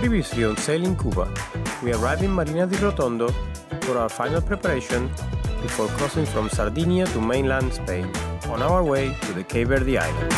Previously on Sailing Cuba, we arrived in Marina di Rotondo for our final preparation before crossing from Sardinia to mainland Spain, on our way to the Cape Verde Islands.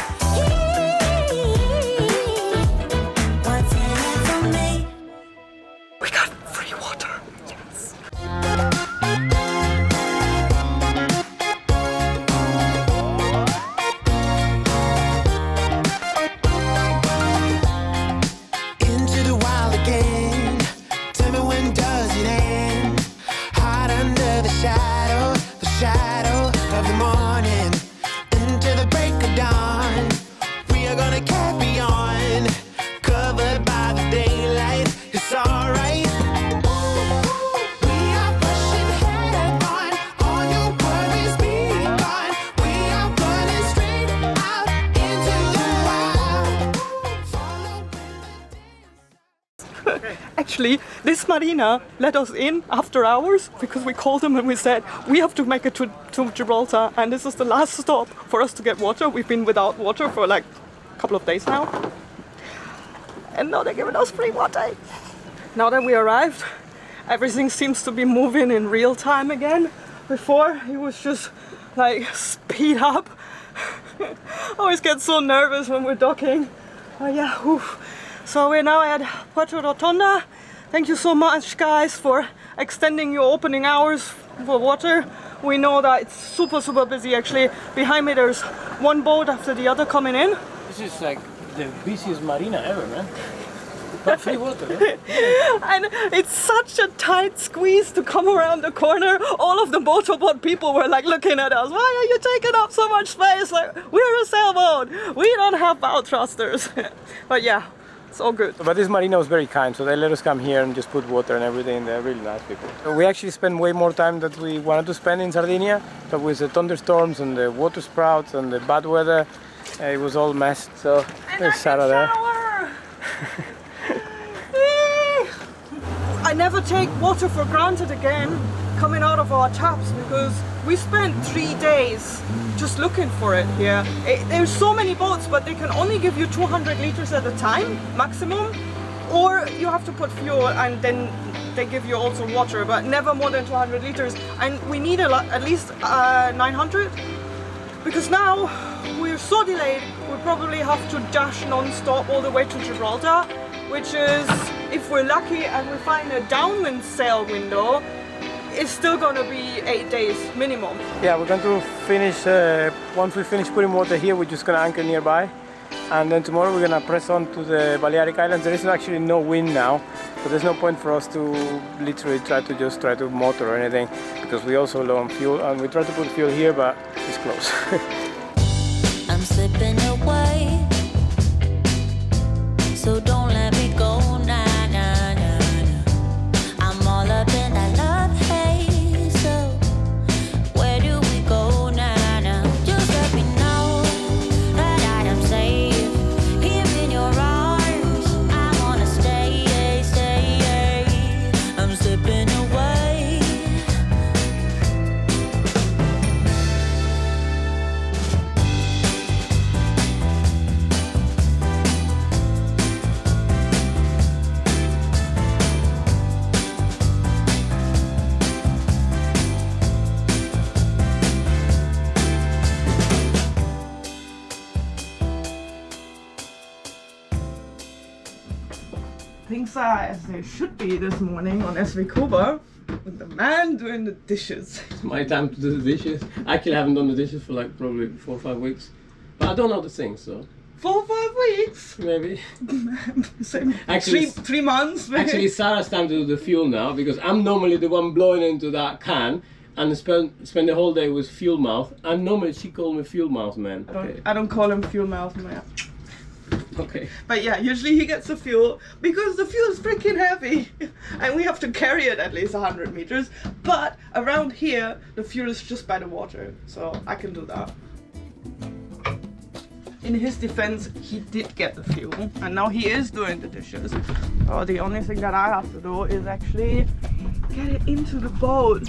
Actually, this marina let us in after hours because we called them and we said we have to make it to Gibraltar and this is the last stop for us to get water. We've been without water for like a couple of days now. And now they're giving us free water. Now that we arrived, everything seems to be moving in real time again. Before, it was just like speed up. I always get so nervous when we're docking. Oh yeah, oof. So we're now at Puerto Rotonda. Thank you so much, guys, for extending your opening hours for water. We know that it's super busy, actually. Behind me there's one boat after the other coming in. This is like the busiest marina ever, man. But free water, man. And it's such a tight squeeze to come around the corner. All of the motorboat people were like looking at us. Why are you taking up so much space? Like, we're a sailboat. We don't have bow thrusters. But yeah. It's all good. But this marina was very kind, so they let us come here and just put water and everything. They're really nice people. We actually spent way more time than we wanted to spend in Sardinia, but with the thunderstorms and the water sprouts and the bad weather, it was all messed. So there's Sarah there. I never take water for granted again coming out of our taps because we spent 3 days just looking for it here. There's so many boats, but they can only give you 200 liters at a time, maximum. Or you have to put fuel and then they give you also water, but never more than 200 liters. And we need at least 900 because now we're so delayed, we probably have to dash non-stop all the way to Gibraltar, which is, if we're lucky and we find a downwind sail window, it's still going to be 8 days minimum. Yeah, we're going to finish, once we finish putting water here, we're just going to anchor nearby. And then tomorrow we're going to press on to the Balearic Islands. There is actually no wind now, so there's no point for us to literally try to motor or anything, because we also low on fuel, and we try to put fuel here, but it's close. I'm slipping away, so don't let me go now. Things are as they should be this morning on SV Cuba with the man doing the dishes. It's my time to do the dishes. I actually haven't done the dishes for like probably 4 or 5 weeks. But I don't know the things, so. 4 or 5 weeks? Maybe. Same. Actually, three months maybe. Actually, Sarah's time to do the fuel now because I'm normally the one blowing into that can and spend the whole day with fuel mouth. And normally she calls me fuel mouth man. I don't call him fuel mouth man. Okay. But yeah, usually he gets the fuel because the fuel is freaking heavy and we have to carry it at least 100 meters. But around here, the fuel is just by the water, so I can do that. In his defense, he did get the fuel and now he is doing the dishes. Oh, the only thing that I have to do is actually get it into the boat.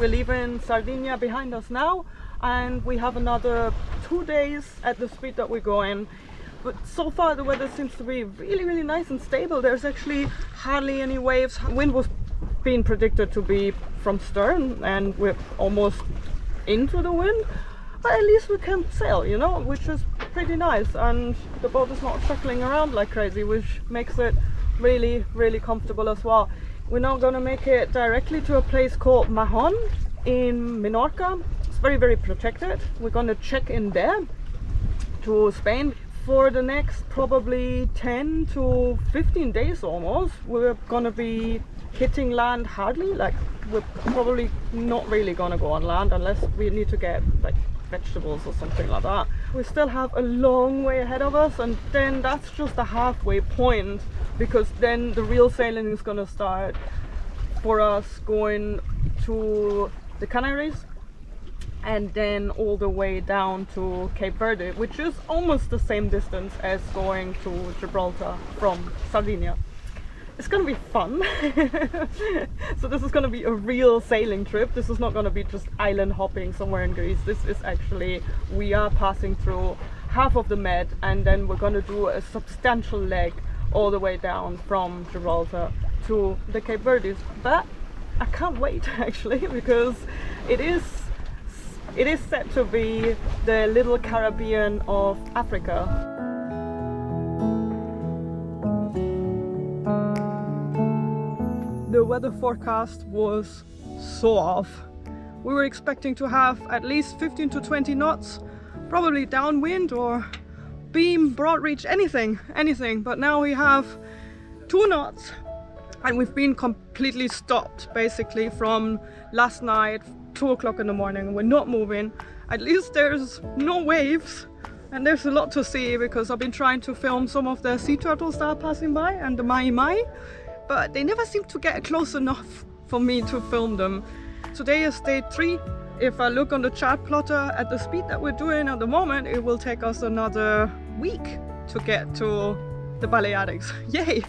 We're leaving Sardinia behind us now, and we have another 2 days at the speed that we're going. But so far the weather seems to be really, really nice and stable. There's actually hardly any waves. Wind was being predicted to be from stern, and we're almost into the wind. But at least we can sail, you know, which is pretty nice. And the boat is not shuffling around like crazy, which makes it really, really comfortable as well. We're now going to make it directly to a place called Mahon in Menorca. It's very, very protected. We're going to check in there to Spain. For the next probably 10 to 15 days almost, we're going to be hitting land hardly. Like, we're probably not really going to go on land unless we need to get like vegetables or something like that. We still have a long way ahead of us, and then that's just the halfway point, because then the real sailing is going to start for us, going to the Canaries and then all the way down to Cape Verde, which is almost the same distance as going to Gibraltar from Sardinia. It's going to be fun. So this is going to be a real sailing trip. This is not going to be just island hopping somewhere in Greece. This is actually, we are passing through half of the Med, and then we're going to do a substantial leg all the way down from Gibraltar to the Cape Verdes. But I can't wait, actually, because it is said to be the little Caribbean of Africa. The weather forecast was so off. We were expecting to have at least 15 to 20 knots, probably downwind or beam, broad reach, anything. But now we have 2 knots, and we've been completely stopped basically from last night, 2 o'clock in the morning. We're not moving. At least there's no waves, and there's a lot to see, because I've been trying to film some of the sea turtles that are passing by and the mai-mai, but they never seem to get close enough for me to film them. Today is day 3. If I look on the chart plotter at the speed that we're doing at the moment, it will take us another week to get to the Balearics. Yay!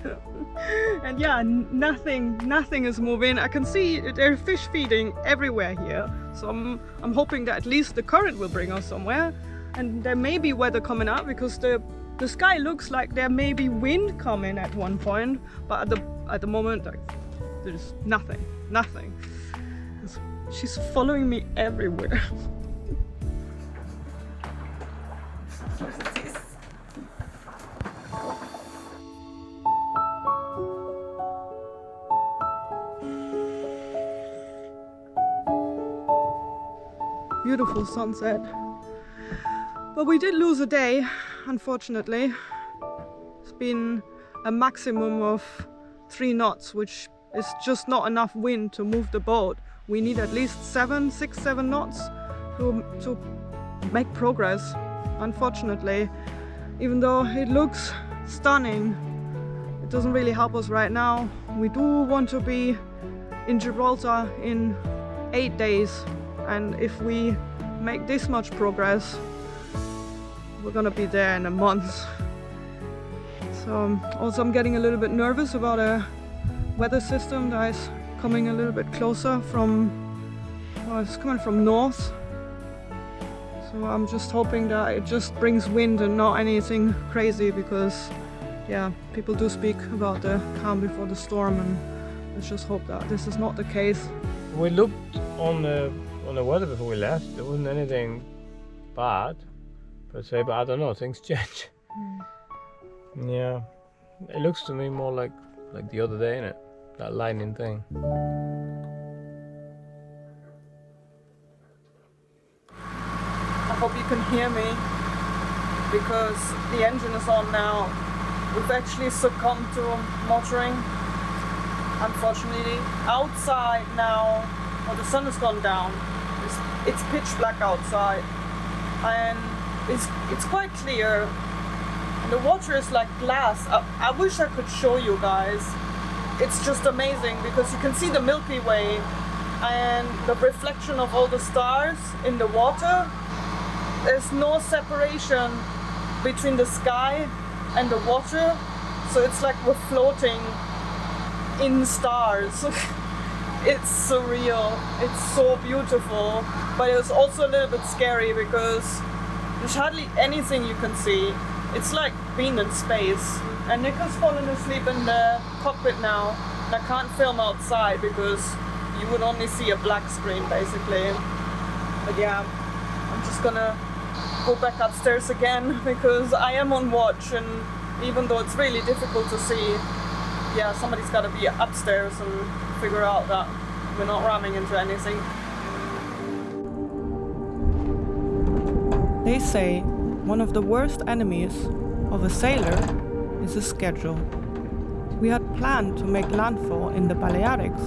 And yeah, nothing is moving. I can see there are fish feeding everywhere here, so I'm hoping that at least the current will bring us somewhere. And there may be weather coming up, because the sky looks like there may be wind coming at one point, but at the moment, like, there's nothing. She's following me everywhere. Beautiful sunset. But we did lose a day, unfortunately. It's been a maximum of 3 knots, which is just not enough wind to move the boat. We need at least six, seven knots to make progress, unfortunately. Even though it looks stunning, it doesn't really help us right now. We do want to be in Gibraltar in 8 days, and if we make this much progress, we're gonna be there in a month. So also I'm getting a little bit nervous about a weather system that is coming a little bit closer from, well, it's coming from north. So I'm just hoping that it just brings wind and not anything crazy, because yeah, people do speak about the calm before the storm, and let's just hope that this is not the case. We looked on the weather before we left. There wasn't anything bad per se, but I don't know, things change. Mm. Yeah, it looks to me more like the other day, innit? That lightning thing. I hope you can hear me, because the engine is on now. We've actually succumbed to motoring. unfortunately. Outside now, well, the sun has gone down, it's pitch black outside, and it's quite clear, and the water is like glass. I wish I could show you guys. It's just amazing because you can see the Milky Way and the reflection of all the stars in the water. There's no separation between the sky and the water, so it's like we're floating in stars. It's surreal, it's so beautiful, but it was also a little bit scary because there's hardly anything you can see. It's like being in space. And Nick has fallen asleep in the cockpit now, and I can't film outside because you would only see a black screen basically. But yeah, I'm just gonna go back upstairs again because I am on watch, and even though it's really difficult to see, yeah, somebody's gotta be upstairs and figure out that we're not ramming into anything. They say one of the worst enemies of a sailor is a schedule. We had planned to make landfall in the Balearics,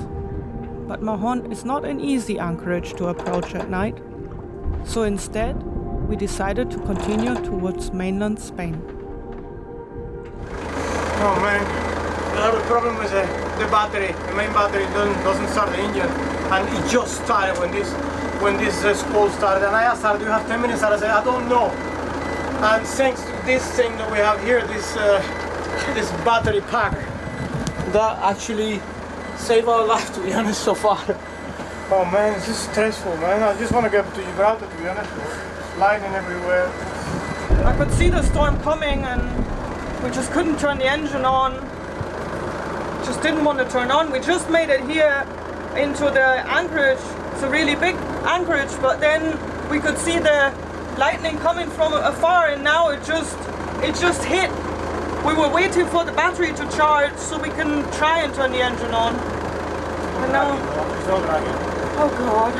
but Mahon is not an easy anchorage to approach at night, so instead we decided to continue towards mainland Spain. Oh man. The problem is the battery, the main battery doesn't start the engine, and it just started when this school started. And I asked her, do you have 10 minutes? And I said, I don't know. And thanks to this thing that we have here, this battery pack, that actually saved our life, to be honest, so far. Oh man, it's just stressful, man. I just want to get to Gibraltar, to be honest. Lightning everywhere. I could see the storm coming, and we just couldn't turn the engine on. Just didn't want to turn on. We just made it here into the anchorage. It's a really big anchorage, but then we could see the lightning coming from afar, and now it just hit. We were waiting for the battery to charge so we can try and turn the engine on. And now, oh god.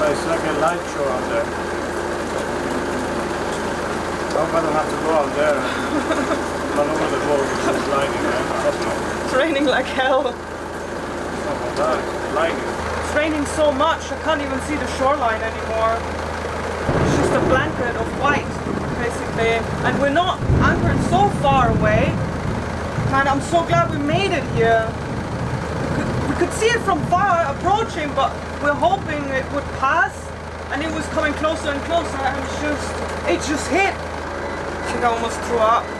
It's like a light show out there. I hope I don't have to go out there. It's raining like hell. It's raining so much I can't even see the shoreline anymore. It's just a blanket of white, basically. And we're not anchored so far away. Man, I'm so glad we made it here. We could see it from far approaching, but we're hoping it would pass. And it was coming closer and closer, and it just hit. I think I almost threw up.